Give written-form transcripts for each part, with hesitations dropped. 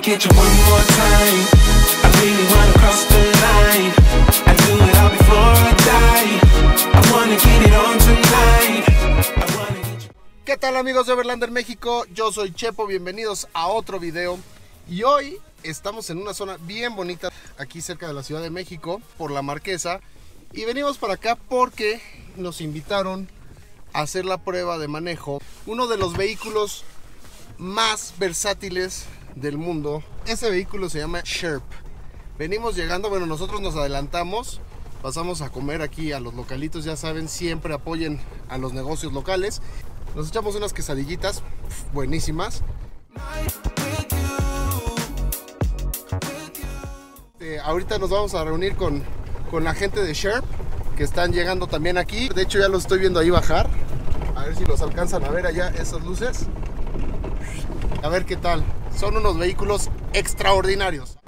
Get you one more time. I really wanna cross the line. I do it all before I die. I wanna get it on tonight. I wanna get you... ¿Qué tal, amigos de Overlander México? Yo soy Chepo, bienvenidos a otro video. Y hoy estamos en una zona bien bonita, aquí cerca de la Ciudad de México, por la Marquesa. Y venimos para acá porque nos invitaron a hacer la prueba de manejo. Uno de los vehículos más versátiles del mundo. Este vehículo se llama Sherp. Venimos llegando, bueno, nosotros nos adelantamos, pasamos a comer aquí a los localitos, ya saben, siempre apoyen a los negocios locales. Nos echamos unas quesadillitas buenísimas. Ahorita nos vamos a reunir con la gente de Sherp, que están llegando también aquí. De hecho, ya los estoy viendo ahí bajar, a ver si los alcanzan a ver allá esas luces, a ver qué tal. Son unos vehículos extraordinarios.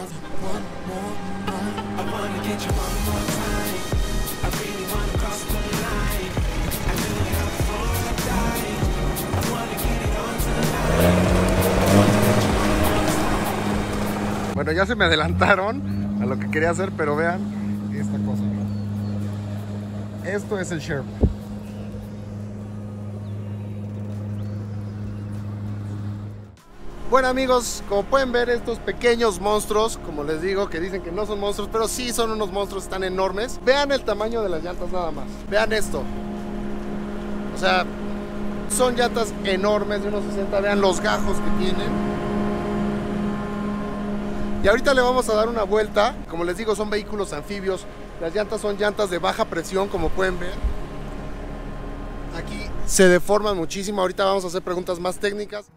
Bueno, ya se me adelantaron a lo que quería hacer, pero vean esta cosa. Esto es el Sherp. Bueno, amigos, como pueden ver, estos pequeños monstruos, como les digo, que dicen que no son monstruos, pero sí son unos monstruos, están enormes. Vean el tamaño de las llantas nada más. Vean esto. O sea, son llantas enormes de unos 60. Vean los gajos que tienen. Y ahorita le vamos a dar una vuelta. Como les digo, son vehículos anfibios. Las llantas son llantas de baja presión, como pueden ver. Aquí se deforman muchísimo. Ahorita vamos a hacer preguntas más técnicas.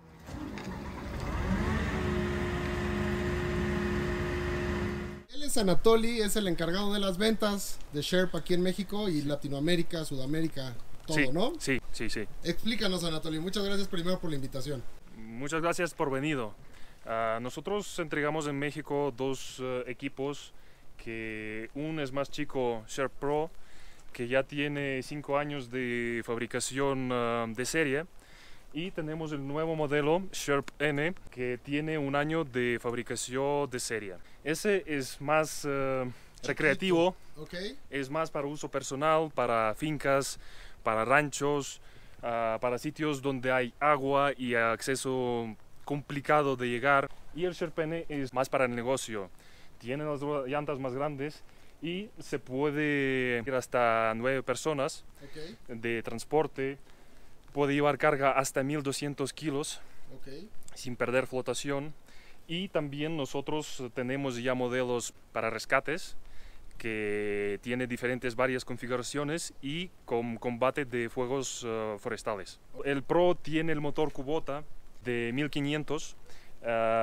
Anatoly es el encargado de las ventas de Sherp aquí en México y Latinoamérica, Sudamérica, todo, sí, ¿no? Sí, sí, sí. Explícanos, Anatoly, muchas gracias primero por la invitación. Muchas gracias por venido. Nosotros entregamos en México dos equipos, que uno es más chico, Sherp Pro, que ya tiene 5 años de fabricación de serie, y tenemos el nuevo modelo Sherp N, que tiene 1 año de fabricación de serie. Ese es más recreativo, okay. Es más para uso personal, para fincas, para ranchos, para sitios donde hay agua y acceso complicado de llegar. Y el Sherp N es más para el negocio, tiene las llantas más grandes y se puede ir hasta 9 personas, okay, de transporte. Puede llevar carga hasta 1200 kilos, okay, sin perder flotación. Y también nosotros tenemos ya modelos para rescates, que tiene varias configuraciones y con combate de fuegos forestales. Okay. El Pro tiene el motor Kubota de 1500,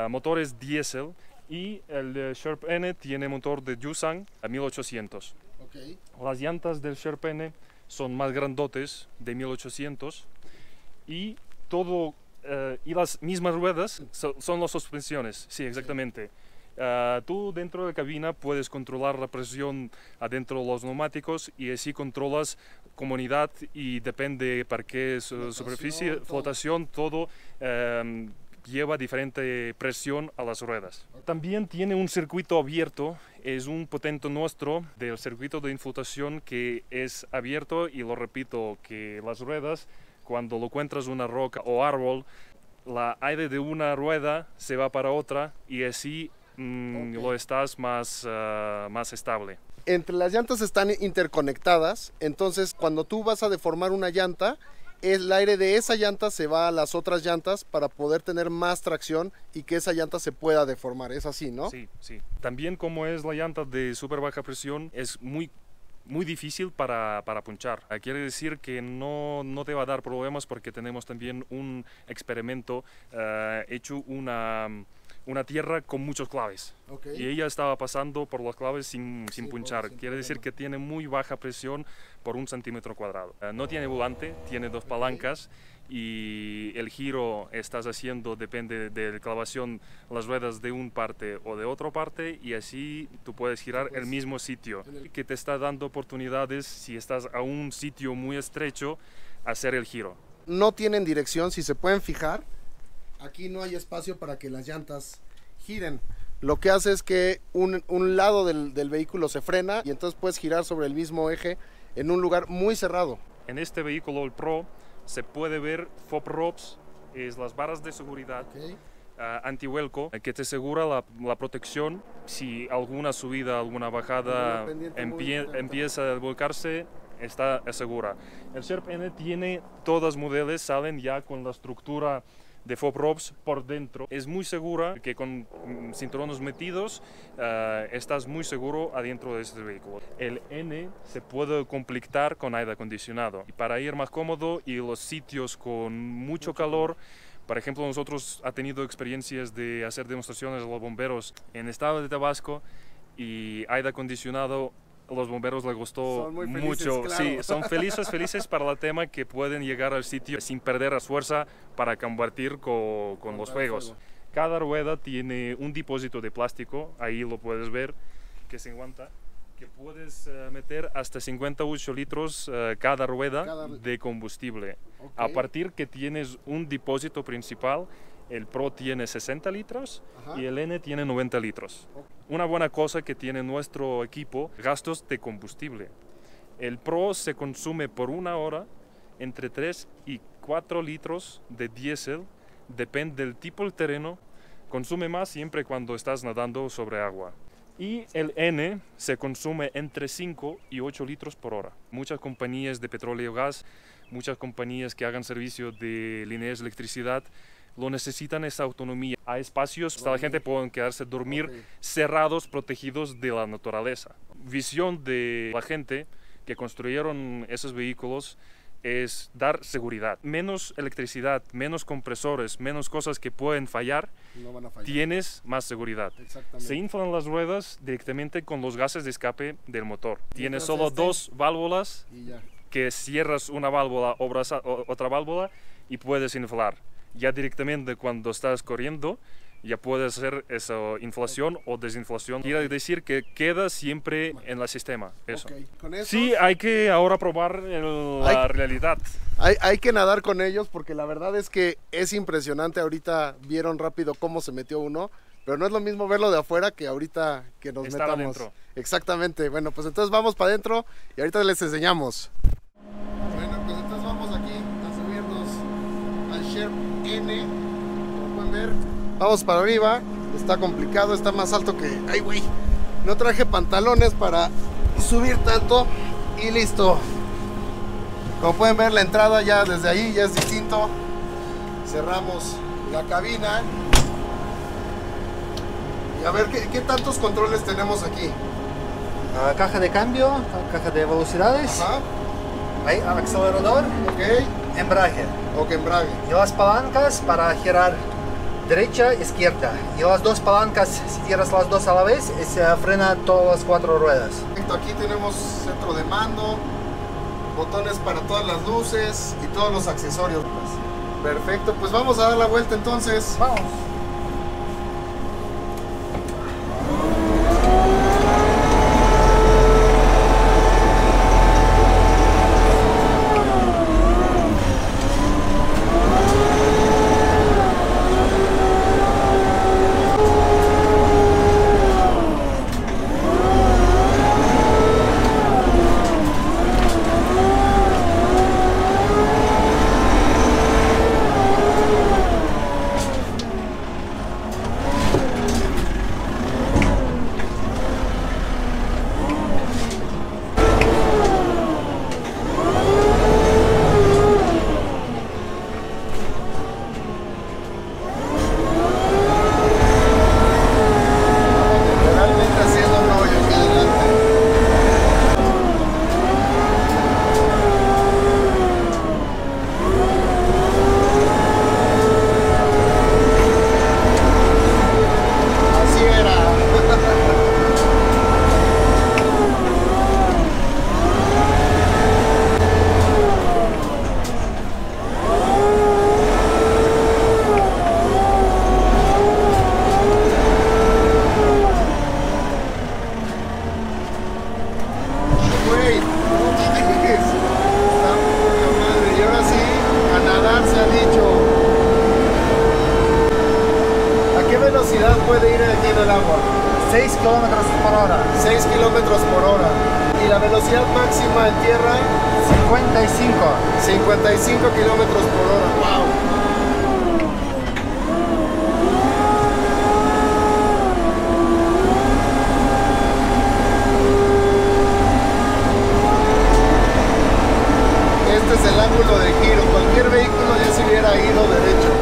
motores diésel, y el Sherp N tiene motor de Yusang a 1800. Okay. Las llantas del Sherp N son más grandotes, de 1800. Y todo y las mismas ruedas son las suspensiones, sí, exactamente. Tú dentro de la cabina puedes controlar la presión adentro de los neumáticos y así controlas comodidad y depende para qué superficie, flotación, todo lleva diferente presión a las ruedas. También tiene un circuito abierto, es un potente nuestro del circuito de influtación que es abierto, y lo repito, que las ruedas, cuando lo encuentras una roca o árbol, la aire de una rueda se va para otra y así okay, lo estás más, más estable. Entre las llantas están interconectadas, entonces cuando tú vas a deformar una llanta, el aire de esa llanta se va a las otras llantas para poder tener más tracción y que esa llanta se pueda deformar. Es así, ¿no? Sí, sí. También como es la llanta de súper baja presión, es muy difícil para punchar. Quiere decir que no te va a dar problemas, porque tenemos también un experimento hecho una tierra con muchos claves, okay, y ella estaba pasando por los claves sin punchar. Quiere decir que tiene muy baja presión por 1 cm². No tiene volante, tiene 2 palancas y el giro estás haciendo depende de la clavación las ruedas de un parte o de otra parte, y así tú puedes girar el mismo sitio, que te está dando oportunidades si estás a un sitio muy estrecho hacer el giro. No tienen dirección, si se pueden fijar, aquí no hay espacio para que las llantas giren. Lo que hace es que un lado del vehículo se frena y entonces puedes girar sobre el mismo eje en un lugar muy cerrado. En este vehículo, el Pro, se puede ver FOB-ROPS, es las barras de seguridad, antihuelco, que te asegura la protección. Si alguna subida, alguna bajada empieza a volcarse, está segura. El Sherp N tiene todas modelos, salen ya con la estructura de FOB-ROPS por dentro. Es muy segura, que con cinturones metidos estás muy seguro adentro de este vehículo. El N se puede completar con aire acondicionado y para ir más cómodo y los sitios con mucho calor. Por ejemplo, nosotros ha tenido experiencias de hacer demostraciones a los bomberos en el estado de Tabasco, y aire acondicionado a los bomberos les gustó mucho. Claro. Sí, son felices para el tema que pueden llegar al sitio sin perder la fuerza para combatir con los fuegos. Cada rueda tiene un depósito de plástico, ahí lo puedes ver, que se aguanta, que puedes meter hasta 58 litros cada rueda de combustible. A partir que tienes un depósito principal, el Pro tiene 60 litros y el N tiene 90 litros. Una buena cosa que tiene nuestro equipo, gastos de combustible. El Pro se consume por una hora entre 3 y 4 litros de diésel, depende del tipo del terreno, consume más siempre cuando estás nadando sobre agua. Y el N se consume entre 5 y 8 litros por hora. Muchas compañías de petróleo y gas, muchas compañías que hagan servicio de líneas de electricidad, lo necesitan esa autonomía. Hay espacios donde la gente puede quedarse a dormir cerrados, protegidos de la naturaleza. Visión de la gente que construyeron esos vehículos es dar seguridad. Menos electricidad, menos compresores, menos cosas que pueden fallar, no van a fallar. Tienes más seguridad. Se inflan las ruedas directamente con los gases de escape del motor. Tienes solo dos válvulas, que cierras una válvula o otra válvula y puedes inflar. Ya directamente cuando estás corriendo, ya puedes hacer esa inflación o desinflación. Quiere decir que queda siempre en el sistema. Eso. Sí, hay que ahora probar la realidad. Hay que nadar con ellos, porque la verdad es que es impresionante. Ahorita vieron rápido cómo se metió uno, pero no es lo mismo verlo de afuera que ahorita que nos metamos. Adentro. Exactamente. Bueno, pues entonces vamos para adentro y ahorita les enseñamos. Bueno, pues entonces vamos aquí a subirnos al Sherp N, como pueden ver, vamos para arriba. Está complicado, está más alto que... ¡Ay, güey! No traje pantalones para subir tanto y listo. Como pueden ver, la entrada ya desde ahí ya es distinto. Cerramos la cabina y a ver qué tantos controles tenemos aquí. Caja de cambio, caja de velocidades. Ahí, acelerador, embrague. Y las palancas para girar derecha, izquierda. Y las dos palancas, si giras las dos a la vez, se frena todas las cuatro ruedas. Aquí tenemos centro de mando, botones para todas las luces y todos los accesorios. Perfecto, pues vamos a dar la vuelta entonces. Vamos. güey, no mames, está poca madre. Y ahora sí, a nadar se ha dicho. ¿A qué velocidad puede ir aquí en el agua? 6 km/h. 6 km/h. Y la velocidad máxima en tierra, 55. 55 km/h. Wow. El ángulo de giro, cualquier vehículo ya se hubiera ido derecho.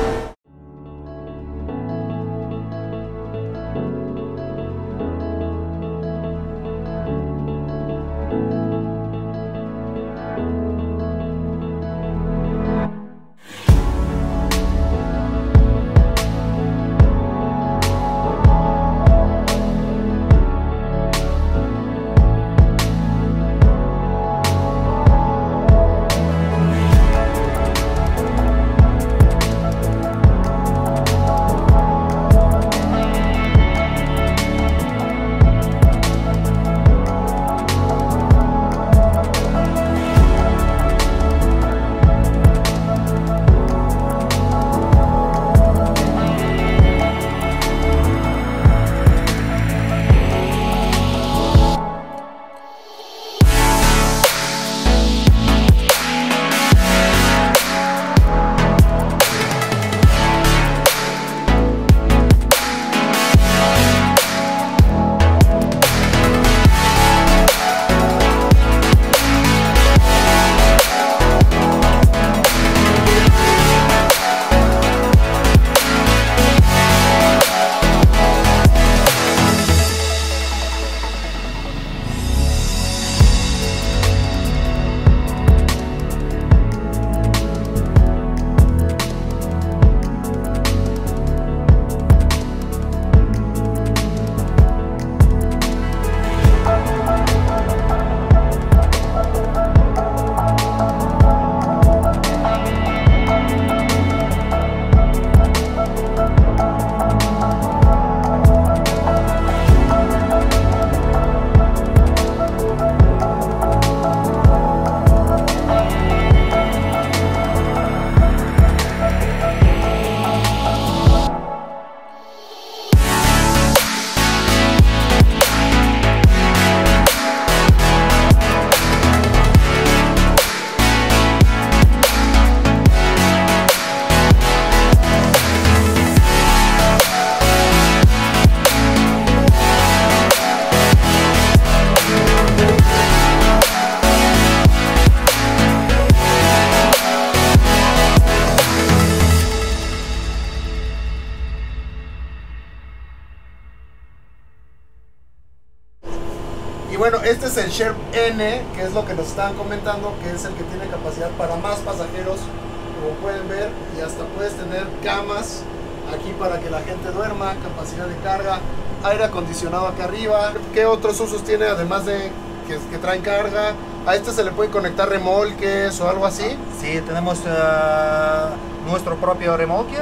Y bueno, este es el Sherp N, que es lo que nos estaban comentando, que es el que tiene capacidad para más pasajeros, como pueden ver, y hasta puedes tener camas aquí para que la gente duerma, capacidad de carga, aire acondicionado acá arriba. ¿Qué otros usos tiene además de que traen carga? ¿A este se le puede conectar remolques o algo así? Sí, tenemos nuestro propio remolque,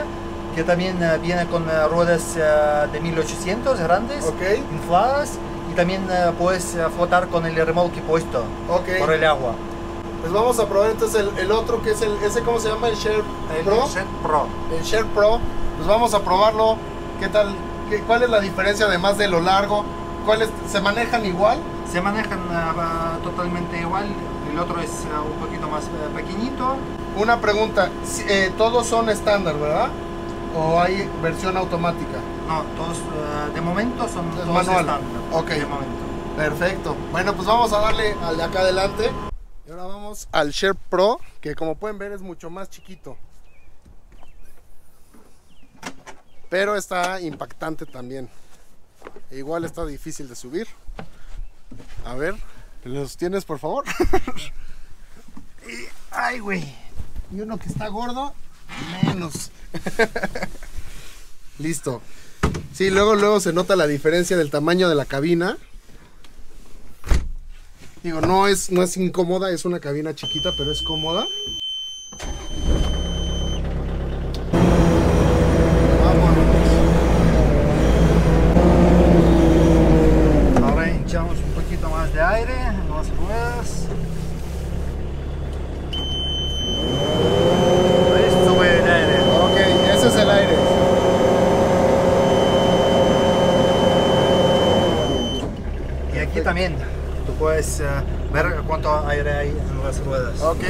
que también viene con ruedas de 1800 grandes, okay, infladas. Y también puedes flotar con el remolque puesto, okay, por el agua. Pues vamos a probar entonces el otro, que es ese, ¿cómo se llama? El Sherp Pro. El Sherp Pro. El Sherp Pro. Pues vamos a probarlo. ¿Qué tal? ¿Cuál es la diferencia además de lo largo? ¿Se manejan igual? Se manejan totalmente igual. El otro es un poquito más pequeñito. Una pregunta, todos son estándar, ¿verdad? ¿O hay versión automática? No, todos de momento son todos estándar. Ok, de momento. Perfecto. Bueno, pues vamos a darle al de acá adelante. Y ahora vamos al Sherp Pro, que como pueden ver es mucho más chiquito. Pero está impactante también. E igual está difícil de subir. A ver, ¿los tienes por favor? Ay, güey. Y uno que está gordo, menos. Listo. Sí, luego se nota la diferencia del tamaño de la cabina. Digo, no es incómoda, es una cabina chiquita, pero es cómoda. Vámonos. Ahora hinchamos un poquito más de aire, más ruedas. es ver cuánto aire hay en las ruedas. Ok.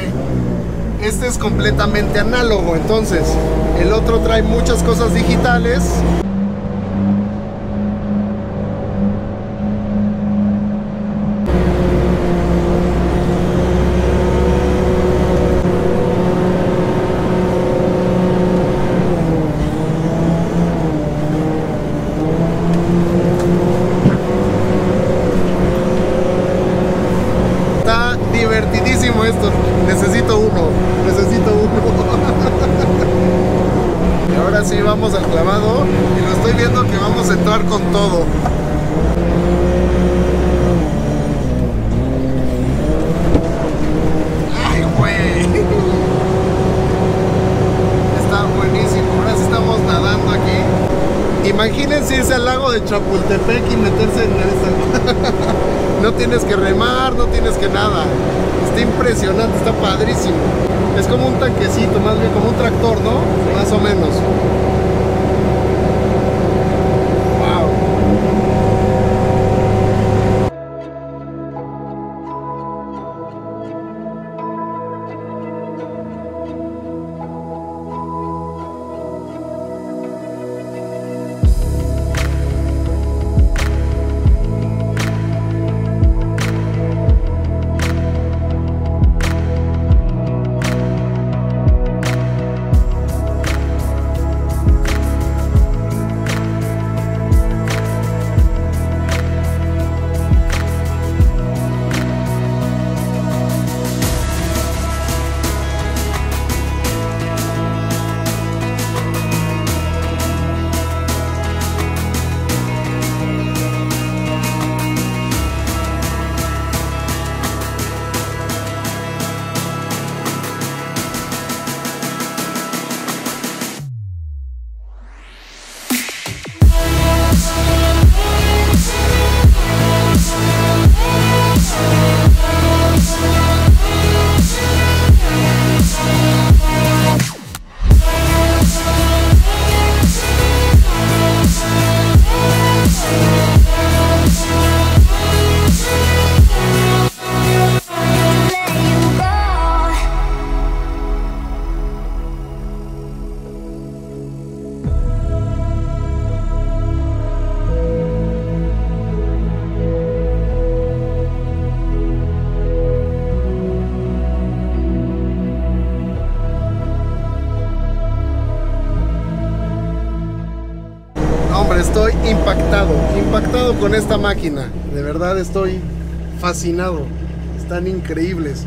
Este es completamente análogo, entonces el otro trae muchas cosas digitales. Vamos al clavado y lo estoy viendo que vamos a entrar con todo. ¡Ay, güey! Está buenísimo. Ahora sí estamos nadando aquí. Imagínense irse al lago de Chapultepec y meterse en esa. No tienes que remar, no tienes que nada. Está impresionante, está padrísimo. Es como un tanquecito, más bien como un tractor, ¿no? Sí. Más o menos. Estoy impactado con esta máquina, de verdad estoy fascinado, están increíbles.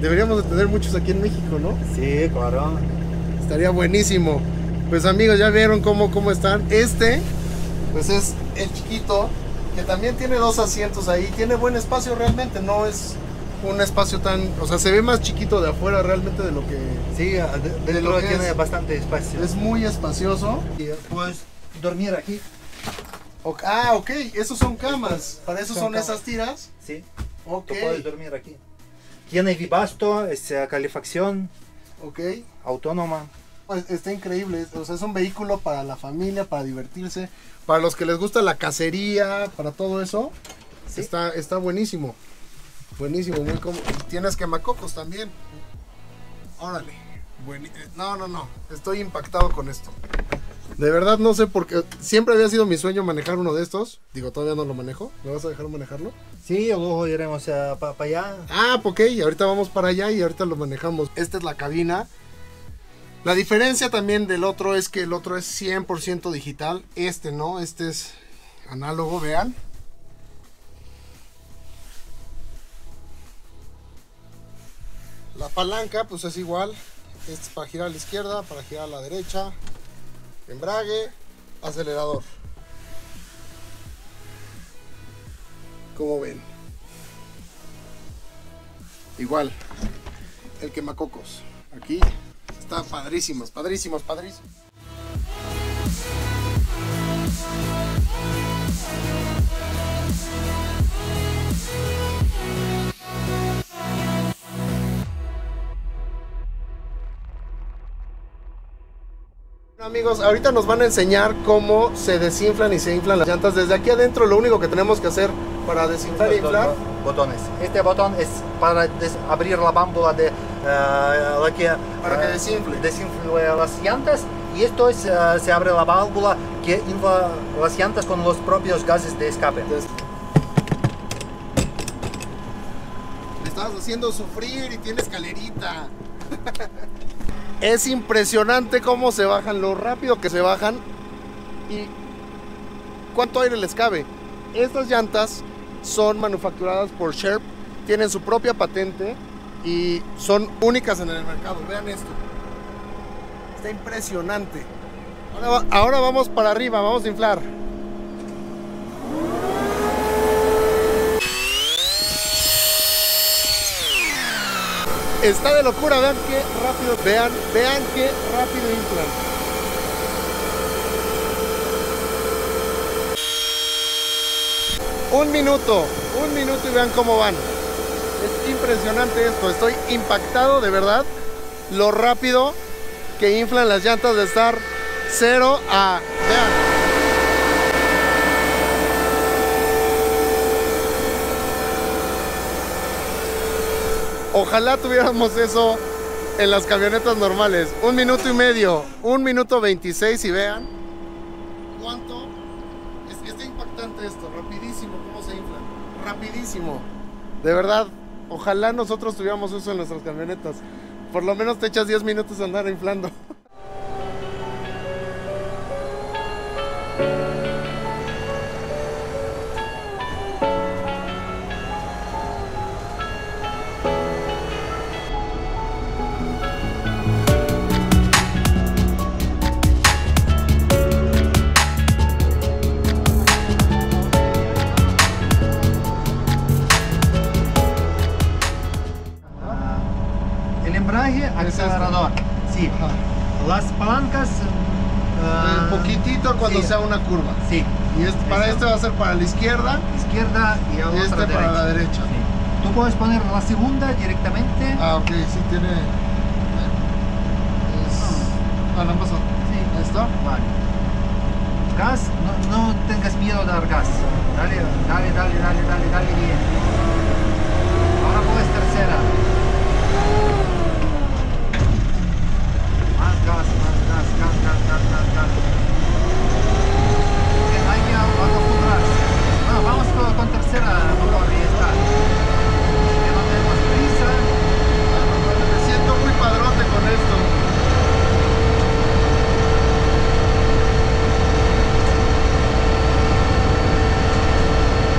Deberíamos de tener muchos aquí en México, ¿no? Sí, claro. Estaría buenísimo. Pues amigos, ya vieron cómo están. Este, pues es el chiquito, que también tiene dos asientos ahí, tiene buen espacio realmente, no es un espacio tan, o sea, se ve más chiquito de afuera realmente de lo que... Sí, de lo que tiene es, bastante espacio. Es muy espacioso. Y pues... dormir aquí. Okay. Ah, ok, esos son camas. Para eso son esas tiras. Sí. Ok. Tú puedes dormir aquí. Tiene vivasto, calefacción. Ok. Autónoma. Está increíble. O sea, es un vehículo para la familia, para divertirse, para los que les gusta la cacería, para todo eso. Sí. Está buenísimo. Buenísimo, muy cómodo. Tienes quemacocos también. Órale. No. Estoy impactado con esto. De verdad no sé por qué, siempre había sido mi sueño manejar uno de estos. Digo, todavía no lo manejo. ¿Me vas a dejar manejarlo? Sí, luego iremos para allá. Ah, ok, ahorita vamos para allá y ahorita lo manejamos. Esta es la cabina. La diferencia también del otro es que el otro es 100% digital. Este no, este es análogo, vean. La palanca pues es igual. Este es para girar a la izquierda, para girar a la derecha. Embrague, acelerador. Como ven, igual el quemacocos. Aquí está padrísimo. Amigos, ahorita nos van a enseñar cómo se desinflan y se inflan las llantas. Desde aquí adentro lo único que tenemos que hacer para desinflar e inflar... botones. Este botón es para abrir la válvula de... para que desinfle las llantas. Y esto es, se abre la válvula que infla las llantas con los propios gases de escape. Me estabas haciendo sufrir y tiene escalerita. Es impresionante cómo se bajan, lo rápido que se bajan y cuánto aire les cabe. Estas llantas son manufacturadas por Sherp, tienen su propia patente y son únicas en el mercado. Vean esto, está impresionante. Ahora vamos para arriba, vamos a inflar. Está de locura, vean qué rápido, vean qué rápido inflan. Un minuto y vean cómo van. Es impresionante esto, estoy impactado de verdad lo rápido que inflan las llantas de estar 0 a... vean. Ojalá tuviéramos eso en las camionetas normales. 1 minuto y medio, 1 minuto 26 y vean cuánto. Está impactante esto, rapidísimo, cómo se infla, rapidísimo. De verdad, ojalá nosotros tuviéramos eso en nuestras camionetas. Por lo menos te echas 10 minutos a andar inflando. Acelerador, sí. Las palancas... un poquitito cuando sí, sea una curva. Sí. Y este, para este va a ser para la izquierda. Izquierda y otra este derecha. Para la derecha. Sí. Tú puedes poner la segunda directamente. Ah, ok, sí, tiene... Ah, no pasó. Sí. ¿Listo? Vale. Gas, no tengas miedo de dar gas. Dale bien. Ahora pones tercera. Gas. Hay que acostumbrar. Bueno, vamos con tercera, por favor, ahí está. Que no tenemos prisa. Me siento muy padrote con esto.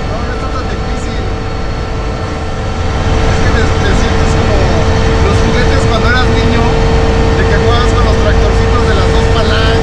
No está tan difícil. Es que te sientes como los juguetes cuando eras niño, de que jugabas con los tractorcitos de las dos palancas.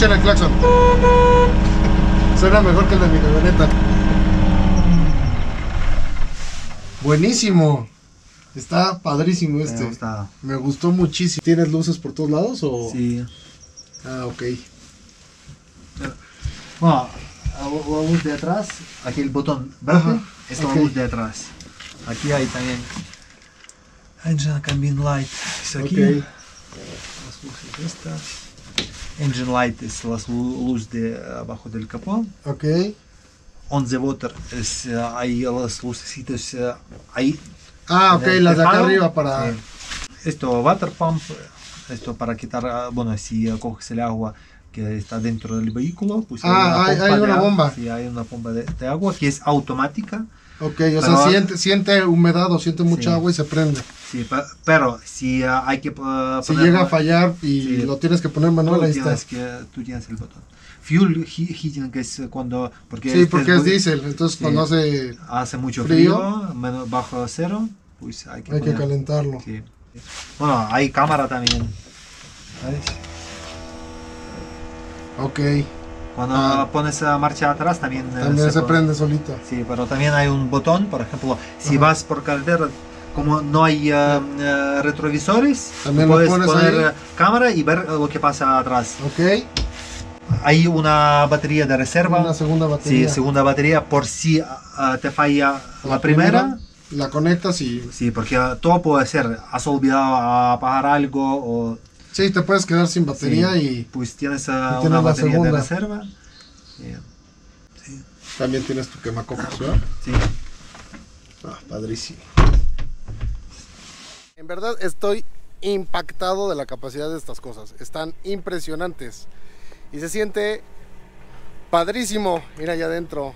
escuchan el claxon. Suena mejor que el de mi camioneta. Buenísimo. Está padrísimo este. Me gustó muchísimo. ¿Tienes luces por todos lados o...? Sí. Ah, ok. Bueno, la luz de atrás, aquí el botón verde, es la luz de atrás. Aquí hay también Engine Cabin Light, es aquí. Okay. Las luces estas. Engine Light es la luz de abajo del capó. Ok. On the Water es ahí las lucecitas ahí. Ah, ok, las de acá arriba para... Sí. Esto water pump, esto para quitar, bueno, si coges el agua que está dentro del vehículo, pues hay una bomba. Sí, hay una bomba de agua que es automática. Ok, o sea, siente humedad o siente mucha agua y se prende. Sí, pero si hay que si llega a fallar y lo tienes que poner manual, ahí está. Tú tienes el botón. Fuel heating es cuando... Porque sí, porque es diésel, entonces cuando hace mucho frío, menos bajo cero, pues hay que calentarlo. Sí. Bueno, hay cámara también. ¿Sabes? Ok. Cuando pones marcha atrás también se prende solita. Sí, pero también hay un botón, por ejemplo, si vas por carretera, como no hay retrovisores, también puedes poner ahí cámara y ver lo que pasa atrás. Ok. Hay una batería de reserva. Una segunda batería. Sí, segunda batería por si te falla la primera. La conectas y... Sí, porque todo puede ser, has olvidado apagar algo o... Sí, te puedes quedar sin batería y... Pues tienes una batería de reserva. Yeah. Sí. También tienes tu quemacocos, ¿verdad? Sí. Ah, padrísimo. En verdad estoy impactado de la capacidad de estas cosas. Están impresionantes. Y se siente padrísimo ir allá adentro.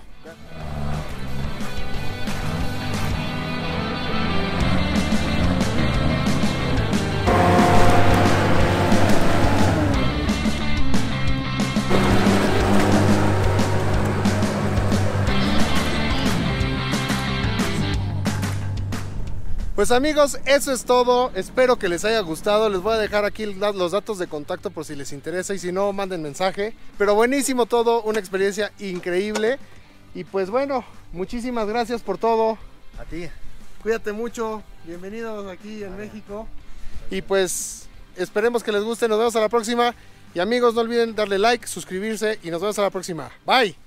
Pues amigos, eso es todo, espero que les haya gustado, les voy a dejar aquí los datos de contacto por si les interesa y si no, manden mensaje. Pero buenísimo todo, una experiencia increíble y pues bueno, muchísimas gracias por todo. A ti. Cuídate mucho, bienvenidos aquí en México y pues esperemos que les guste, nos vemos a la próxima y amigos no olviden darle like, suscribirse y nos vemos a la próxima. Bye.